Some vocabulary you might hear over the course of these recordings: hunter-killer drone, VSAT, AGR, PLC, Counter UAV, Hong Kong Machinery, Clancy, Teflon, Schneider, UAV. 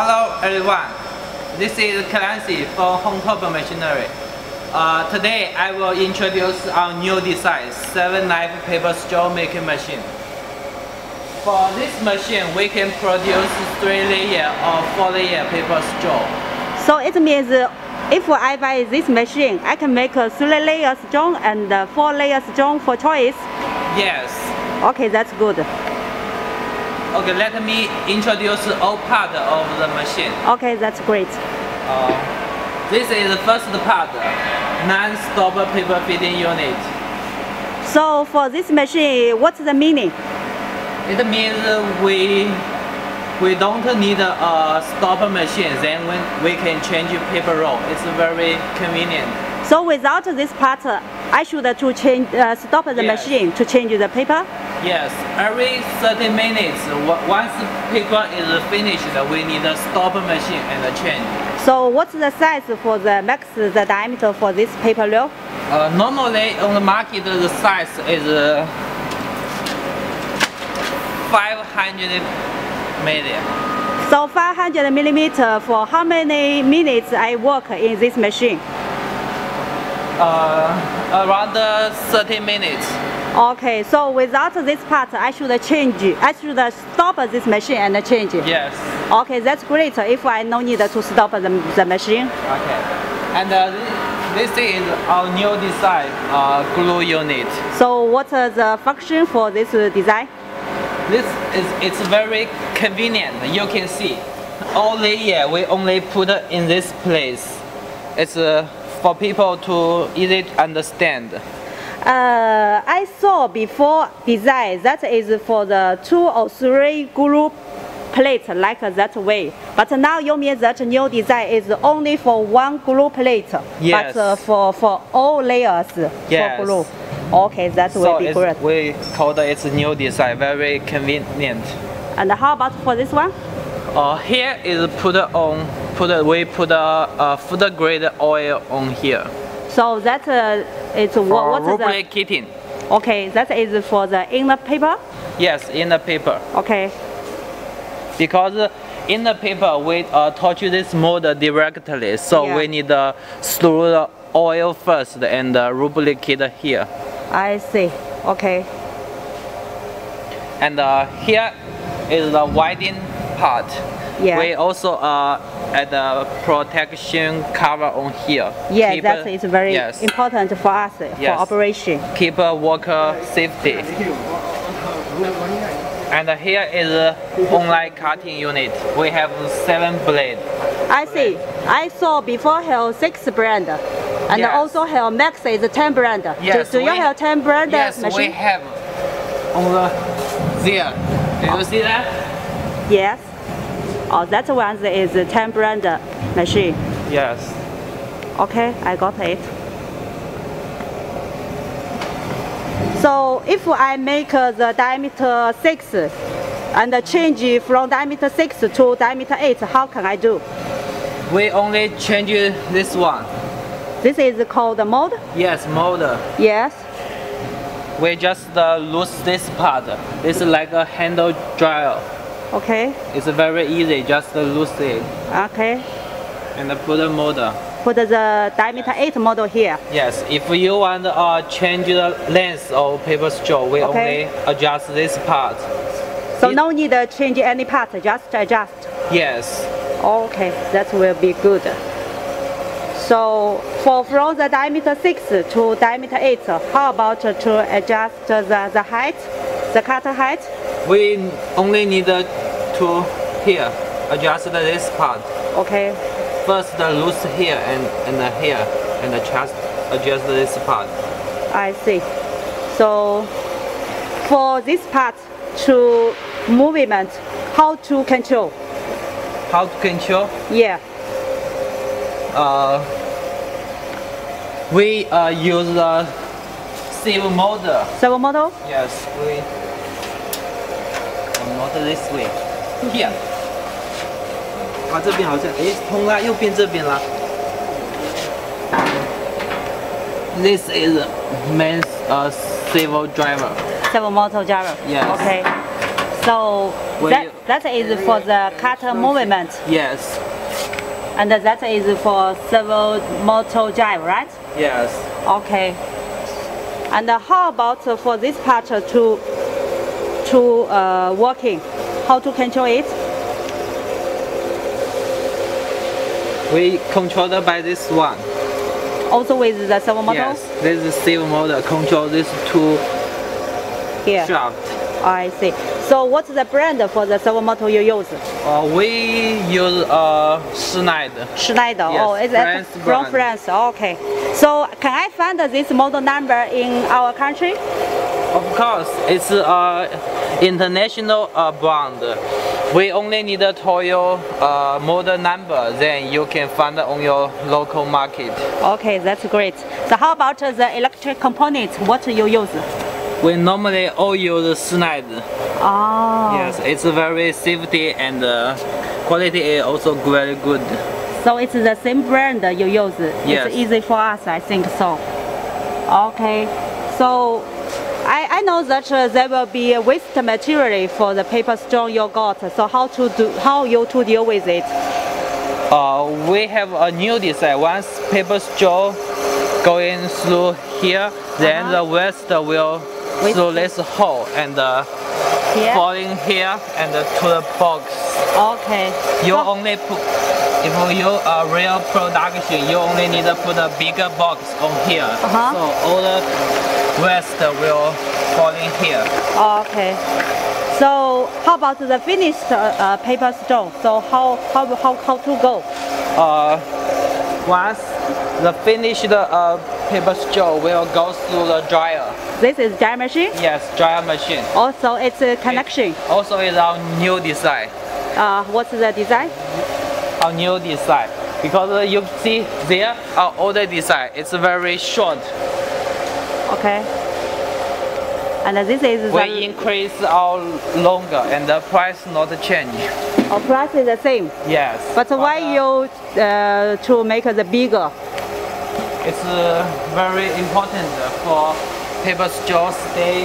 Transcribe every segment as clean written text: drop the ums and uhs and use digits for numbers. Hello everyone, this is Clancy from Hong Kong Machinery. Today I will introduce our new design, 7-knife paper straw making machine. For this machine we can produce 3 layer or 4 layer paper straw. So it means if I buy this machine, I can make a 3 layer straw and 4 layer straw for choice? Yes. Okay, that's good. Okay, let me introduce all part of the machine. Okay, that's great. This is the first part, non-stop paper feeding unit. So for this machine, what's the meaning? It means we don't need a stopper machine, then we can change paper roll. It's very convenient. So without this part, I should stop the machine to change the paper? Yes, every 30 minutes, once the paper is finished, we need a stopper machine and a change. So what's the size for the max, the diameter for this paper roll? Normally on the market, the size is 500 million. So 500 millimeter for how many minutes I work in this machine? Around 30 minutes. Okay, so without this part, I should stop this machine and change it. Yes. Okay, that's great. If I no need to stop the machine. Okay. And this is our new design, glue unit. So what is the function for this design? It's very convenient. You can see, all layer we only put in this place. It's for people to easily understand. I saw before design that is for the 2 or 3 glue plates like that way. But now you mean that new design is only for 1 glue plate. Yes. But for all layers. Yes. For glue. Okay, that will be great. We called it new design, very convenient. And how about for this one? Here is we put food grade oil on here. So that it's lubricating. Okay, that is for the inner paper. Yes, inner paper. Okay. Because in the paper we touch this mold directly, so we need to throw the oil first and lubricate here. I see. Okay. And here is the widening part. Yeah. We also add a protection cover on here. Yeah, that is very important for us, for operation. Keep worker safety. And here is online cutting unit. We have 7 blades. I see. I saw before here 6 brand. And also here max is 10 brand. Yes, do you have 10 brand machine? Yes, we have on there. Do you see that? Yes. Oh, that one is a 10 brand machine. Yes. Okay, I got it. So if I make the diameter 6 and change from diameter 6 to diameter 8, how can I do? We only change this one. This is called mold? Yes, mold. Yes. We just lose this part. It's like a handle dryer. Okay. It's very easy, just loose it. Okay. And put a model. Put the diameter 8 model here. Yes, if you want to change the length of paper straw, we only adjust this part. So no need to change any part, just adjust? Yes. Okay, that will be good. So from the diameter 6 to diameter 8, how about to adjust the height, the cutter height? We only need to here adjust this part. Okay. First loose here and here and adjust this part. I see. So for this part to movement, how to control? How to control? Yeah. We use the sieve motor. Sieve motor? Yes. Not this way. Here. 这边好像通了，右边这边了。This is main servo driver. Servo motor driver. Yes. Okay. So that That is for the cutter movement. Yes. And that is for servo motor drive, right? Yes. Okay. And how about for this part to working? How to control it? We controlled by this one. Also with the servo motor? Yes, this is servo motor control these two shafts. I see. So what's the brand for the servo motor you use? We use Schneider. Schneider, yes, oh, it's France from France, okay. So can I find this model number in our country? Of course, it's international brand. We only need a Toyo model number, then you can find it on your local market. Okay, that's great. So how about the electric components, what you use? We normally all use Schneider. Oh. Yes, it's very safety and quality is also very good. So it's the same brand you use? Yes. It's easy for us, I think so. Okay, so I know that there will be a waste material for the paper stone you got. So how you deal with it? We have a new design. Once paper straw going through here, then the waste will through this hole and falling here and to the box. Okay. You only put, if you are real production, you only need to put a bigger box on here. So all the waste will fall in here. Okay. So how about the finished paper stone? So how to go? Once the finished paper stone will go through the dryer. This is dryer machine? Yes, dryer machine. Also, it's a connection. It also, is our new design. What's the design? Our new design, because you see there our older design. It's very short. Okay. And this is we increase our longer and the price not change. Our price is the same. Yes. But why you to make the bigger? It's very important for paper straw stay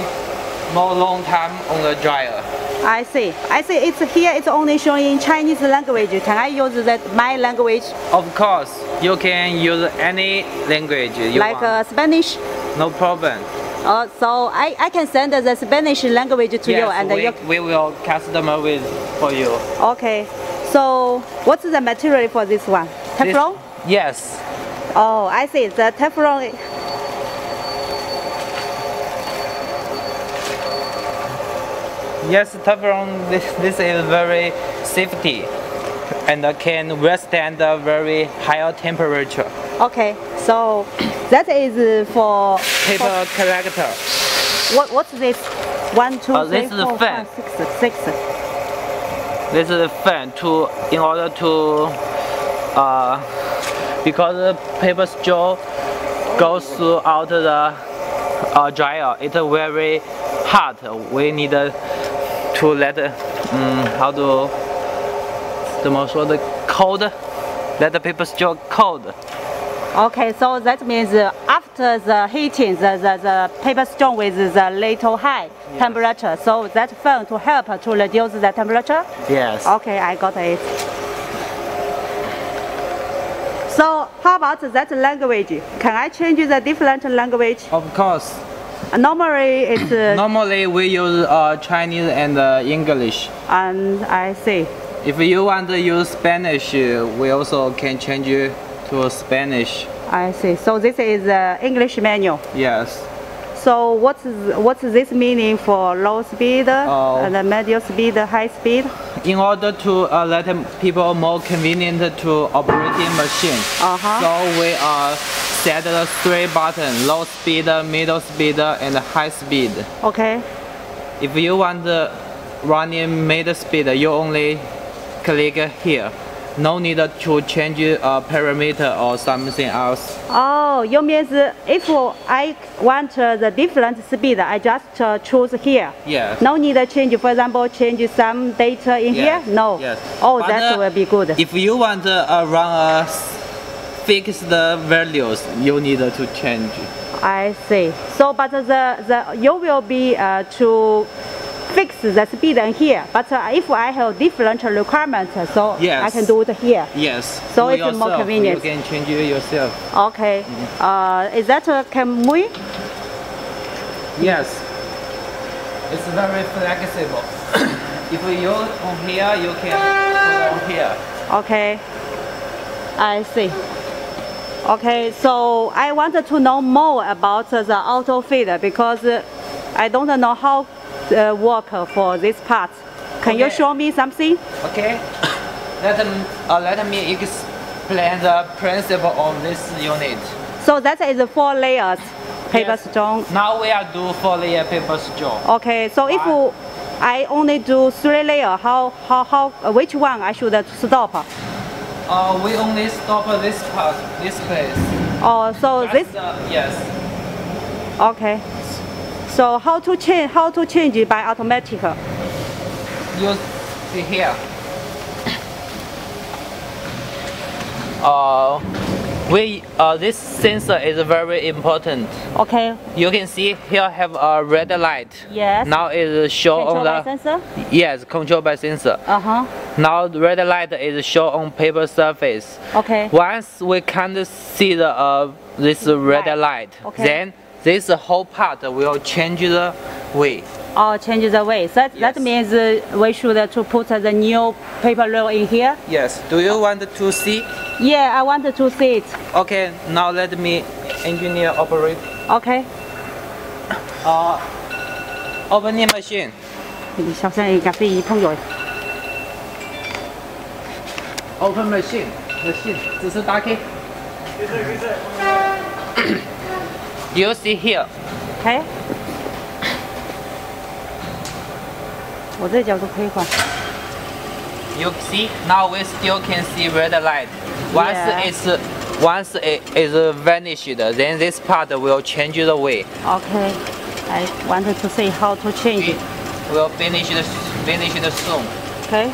more long time on the dryer. I see. I see. It's here. It's only shown in Chinese language. Can I use that my language? Of course, you can use any language you like want. Spanish. No problem. So I can send the Spanish language to you, and we will customize with for you. Okay. So what's the material for this one? Teflon? Yes. Oh, I see. The Teflon. Yes, Teflon. This is very safety, and can withstand a very high temperature. Okay. So. That is for paper collector. What's this? 1, 2, 3, 4, 5, 6. This is a fan to in order to because the paper straw goes throughout the dryer. It's very hot. We need to let how to 怎么说的？Cold. Let the paper straw cold. Okay, so that means after the heating, the paper stone with the little high temperature, so that fan to help to reduce the temperature? Yes. Okay, I got it. So how about that language? Can I change the different language? Of course. Normally it's... Normally we use Chinese and English. And I see. If you want to use Spanish, we also can change it to Spanish. I see. So this is English menu. Yes. So what's this meaning for low speed, and medium speed, high speed? In order to let people more convenient to operating machine. So we set the 3 buttons: low speed, middle speed, and high speed. Okay. If you want the running middle speed, you only click here. No need to change parameter or something else. Oh, you mean if I want the different speed, I just choose here? Yes. No need to change, for example, change some data in here? No. Yes. Oh, but that will be good. If you want to run fixed values, you need to change. I see. So, but you will be to fix the speed here. But if I have different requirements, so yes. I can do it here. Yes. So you it's yourself, more convenient. You can change it yourself. Okay. Mm-hmm. Is that a Camui? Yes. It's very flexible. If you on here, you can put on here. Okay. I see. Okay, so I wanted to know more about the auto feeder because I don't know how to work for this part. Can you show me something? Okay, let me explain the principle of this unit. So that is 4 layers paper strong. Now we are doing 4-layer paper strong. Okay, so if I only do 3 layers, which one I should stop? We only stop this part, this place. Oh, so that's this? Yes. Okay. So how to change? How to change it by automatic? You see here. This sensor is very important. Okay. You can see here have a red light. Yes. Now it shows on the sensor. Yes, control by sensor. Uh huh. Now the red light is shown on paper surface. Okay. Once we can't see the this red light, then this whole part will change the way. Oh, change the way. So that means we should to put the new paper roll in here. Yes. Do you want to see? Yeah, I want to see it. Okay. Now let me engineer operate. Okay. Open the machine. Open machine. Machine. 只是打开。You see here. Okay. 我这角度可以换。You see now we still can see red light. Once it is vanished, then this part will change the way. Okay. I wanted to see how to change it. We'll finish it soon. Okay.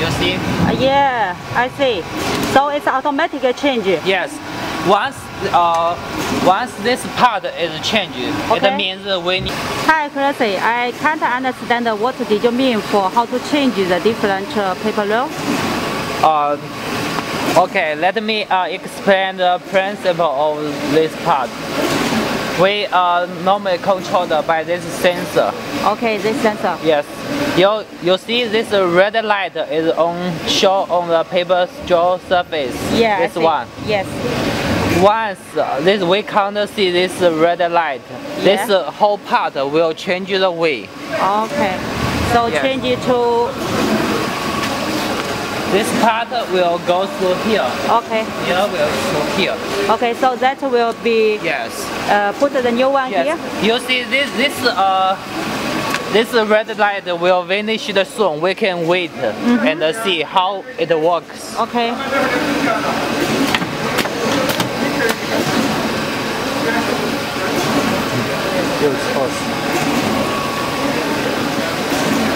You see? Yeah, I see. So it's automatic change. Yes. Once this part is changed, it means we need. Hi, Clancy. I can't understand what did you mean for how to change the different paper roll. Okay, let me explain the principle of this part. We are normally controlled by this sensor. Okay, this sensor. Yes. You see this red light is shown on the paper straw surface. Yeah. This one. Yes. Once we can't see this red light, this whole part will change the way. Okay. So change it to. This part will go through here. Okay. Here will go here. Okay, so that will be. Yes. Put the new one here. You see this red light will vanish soon. We can wait and see how it works. Okay.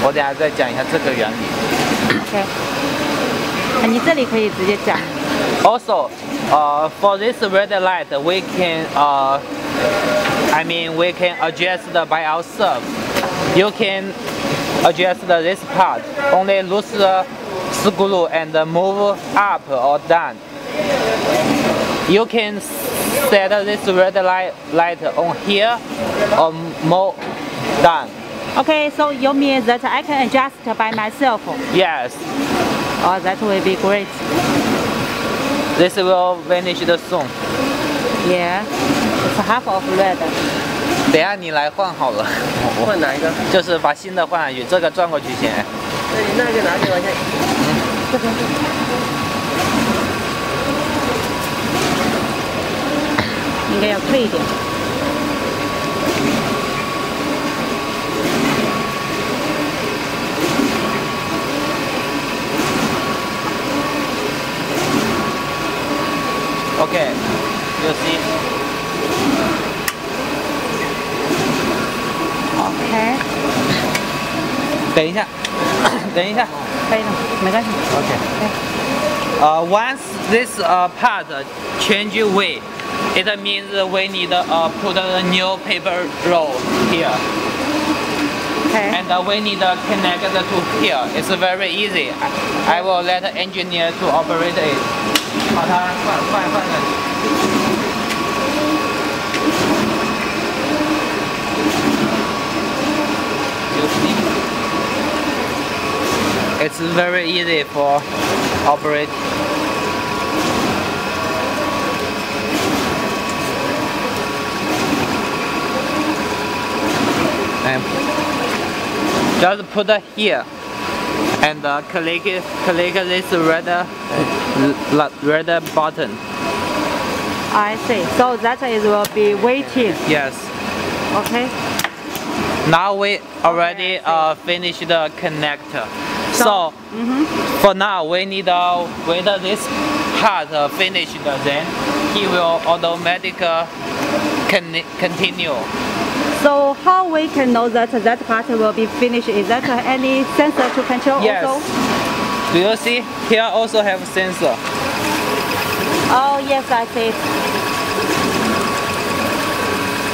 我等下再讲一下这个原理。Okay. Also, for this red light, we can, we can adjust by ourselves. You can adjust this part. Only loose the screw and move up or down. You can set this red light on here or more down. Okay, so you mean that I can adjust by myself? Yes. Oh, that will be great. This will vanish soon. Yeah, it's half of red. 等下你来换好了。换哪一个？就是把新的换上去，这个转过去先。对，那个拿起来先。这边。应该要退一点。Okay, you see. Okay. 等一下，等一下。可以了，没关系。Okay. Once this part change weight, it means we need to put a new paper roll here. Okay. And we need to connect it to here. It's very easy. I will let the engineer to operate it. 把它换。 It's very easy for operate. And just put it here and click this red button. I see. So that is will be waiting. Yes. Okay. Now we already finished the connector. So for now we need to wait this part finished, then he will automatically continue. So how we can know that that part will be finished? Is that any sensor to control? Yes. Also? Do you see? Here also have sensor. Oh yes, I see.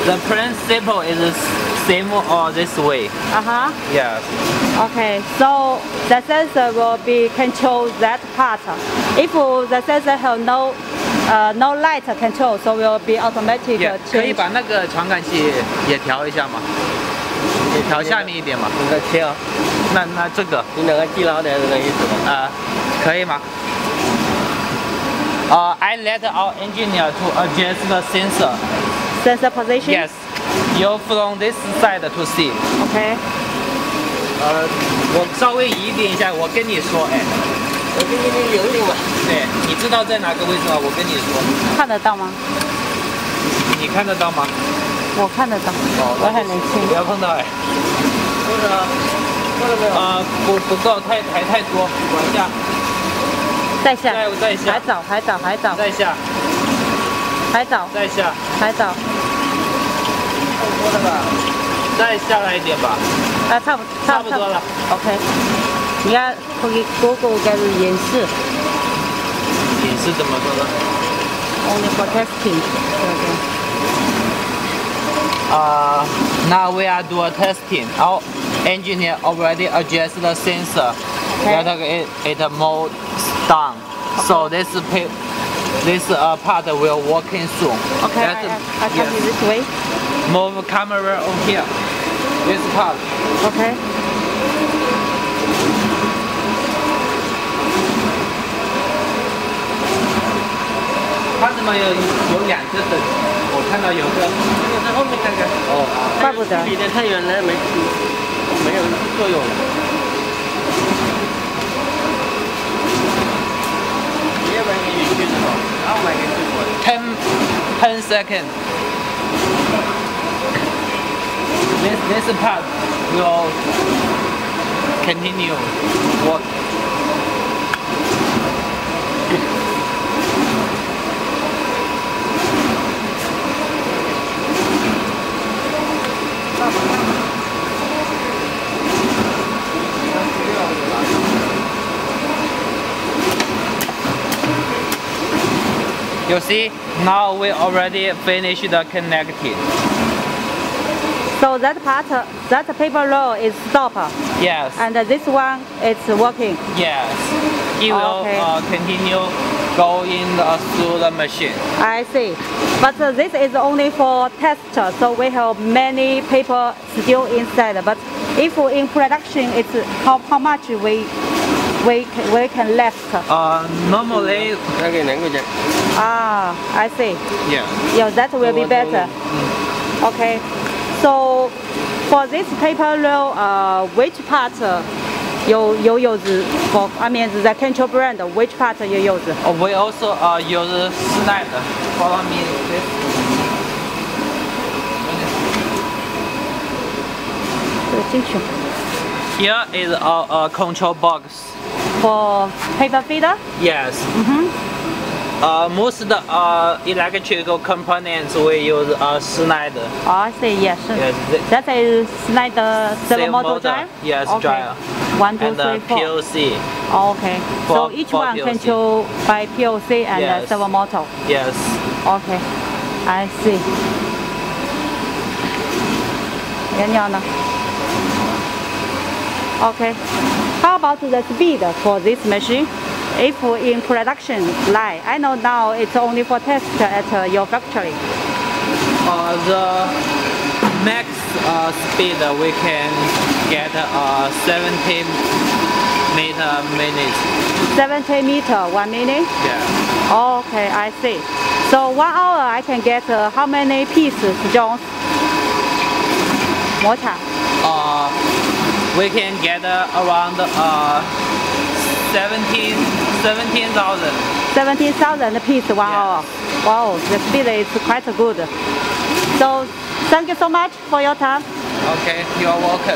The principle is same or this way. Yes. Okay, so the sensor will be control that part. If the sensor has no light control, so will be automatic. Yeah. 可以把那个传感器也调一下吗？也调下面一点嘛。这个切啊。那这个你两个记牢点这个意思啊？可以吗？ I let our engineer to adjust the sensor. Sensor position. Yes. You from this side to see. Okay. 我稍微移点一下，我跟你说，哎，我给你留留吧。对，你知道在哪个位置吗？我跟你说。看得到吗？你看得到吗？我看得到。哦，我很年轻。不要碰到哎。够了，够了没有？不够，太多，往下。再下。再下。还早，还早，还早。再下。还早。再下。还早。 再下来一点吧。啊，差不多了。OK。你看，我给哥哥该是演示。演示怎么说呢 ？Only for testing. Okay. Now we are doing testing. Our engineer already adjusted the sensor. Okay. That it more down. Okay. So this part will working soon. Okay. I come this way. Move camera on here. This part. Okay. How come there are two lenses? I see there is one. It's on the back. Oh. Why not? It's too far. It doesn't have effect. 10 seconds. This part will continue work. You see, now we already finished the connecting. So that part, that paper roll is stopped. Yes. And this one is working. Yes. It will continue going through the machine. I see. But this is only for test, so we have many paper still inside. But if in production, it's how much we can left. Normally. Ah, I see. Yeah. Yeah, that will be better. Okay. So for this paper roll, which part you use for? I mean, the control brand. Which part you use? We also use Schneider. Follow me. Here is our control box. For paper feeder? Yes. Most electrical components we use Schneider. Oh, I see, yes. That is Schneider servo motor drive? Yes, okay. 1, 2, 3, 4. PLC. Oh, okay. So each one PLC. Controlled by PLC and yes. Servo motor. Yes. Okay. I see. Okay. How about the speed for this machine? If in production line, I know now it's only for test at your factory. The max speed we can get 70 meter a minute. 70 meter 1 minute? Yeah. Okay, I see. So 1 hour I can get how many pieces joints? Mortar? We can get around 17,000. 17,000 pieces 1 hour. Wow, the speed is quite good. So, thank you so much for your time. Okay, you're welcome.